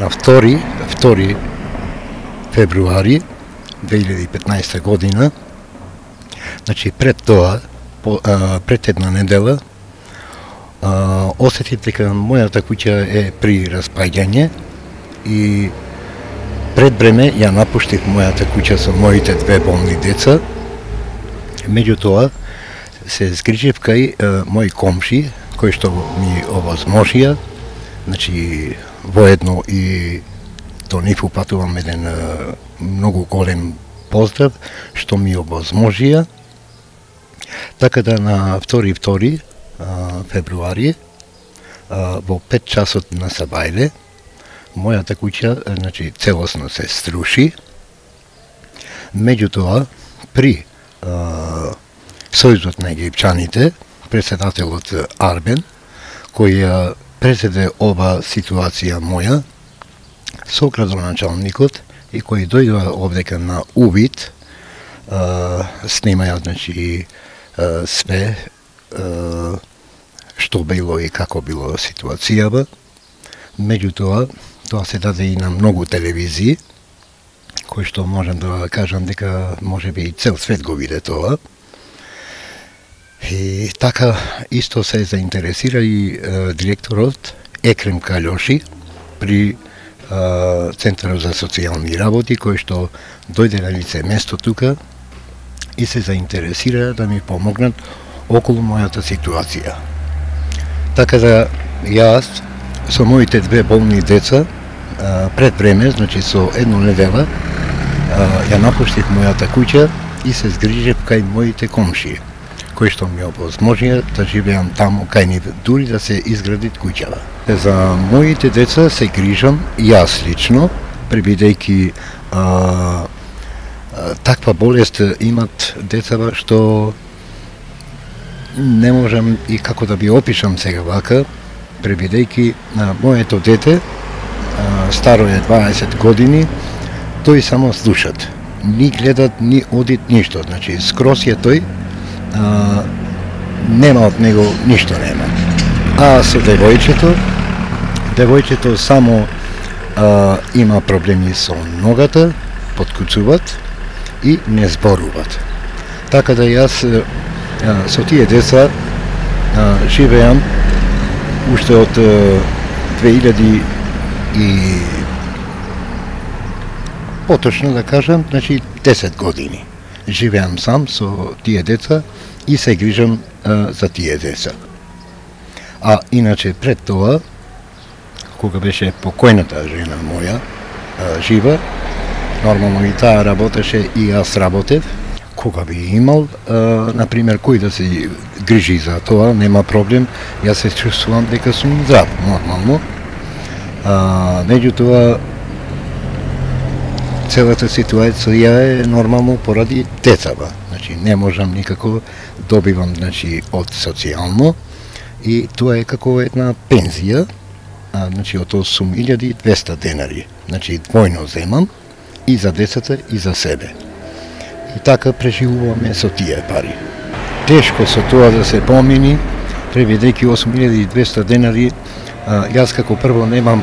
На 2 февруари 2015 година, значи пред тоа, пред една недела, осетив дека мојата куќа е при распаѓање и пред време ја напуштив мојата куќа со моите две болни деца. Меѓутоа се згрижив кај мои комши кои што ми овозможија, значи воедно и до нив упатувам еден многу голем поздрав што ми овозможија. Така да на 2 февруари во 5 часот на Сабајле мојата куќа, значи, целосно се струши. Меѓутоа при сојузот на египчаните, председателот Арбен, кој ја преседе ова ситуација моја со градоначалникот и кој дојдува овдека на увид, снимаја, значи, све што било и како било ситуацијава. Меѓутоа, тоа се даде и на многу телевизии, кој што можам да кажам дека може би и цел свет го виде тоа. И така исто се заинтересира и директорот Екрем Калёши при Центарот за социјални работи, кој што дојде на лице место тука и се заинтересира да ми помогнат околу мојата ситуација. Така да јас со моите две болни деца пред време, значи со една недела, ја напуштив мојата куќа и се згрижев кај моите комши, кои што ми овозможија да живеам таму кај нив, дури да се изгради куќава. За моите деца се грижам јас лично, пребидејќи таква болест имат децава што не можам и како да би опишам сега вака, пребидејќи моето дете, старо е 20 години, тој само слушат. Ни гледат, ни одит, ништо. Значи, скрос е тој, нема од него, ништо нема. А со девојчето само има проблеми со ногата, подкуцуват и не зборуват. Така да јас со тие деца живеам уште од 2000 и поточно да кажам, значи 10 години. Живеам сам со тие деца и се грижам за тие деца. А иначе пред тоа, кога беше покојната жена моја жива, нормално и таа работеше и јас работев. Кога би имал, например, кој да се грижи за тоа, нема проблем, јас се чувствувам дека сум здрав, нормално. Меѓутоа, целата ситуација е нормално поради децава. Значи, не можам никако, добивам, значи, од социјално, и тоа е како една пензија, значи, од 8200 денари. Значи, двојно земам и за децата и за себе. И така преживуваме со тие пари. Тешко со тоа да се помини, преведејќи 8200 денари, јас како прво немам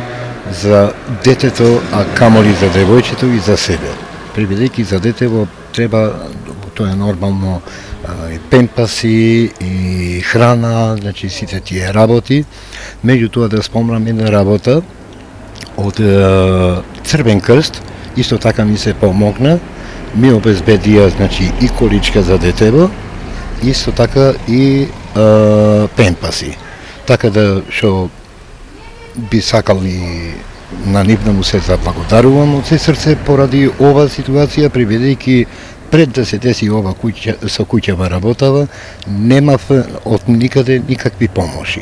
за детето, а камоли за девојчето и за себе. Преведејќи за детево треба, тоа е нормално, и пемпаси, и храна, значи сите тие работи. Меѓутоа да спомнам една работа од Црвен крст, исто така ми се помогна, ми обезбедија, значи, и количка за детево, исто така и пемпаси. Така да, што би сакал и на нив да му се заблагодарувам од се срце поради ова ситуација, преведејќи пред да се деси ова со куќава работава, немав од никаде никакви помоши.